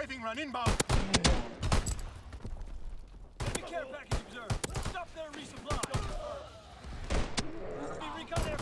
Strafing run inbound. Enemy care package observed. Stop their resupply. Recon aircraft.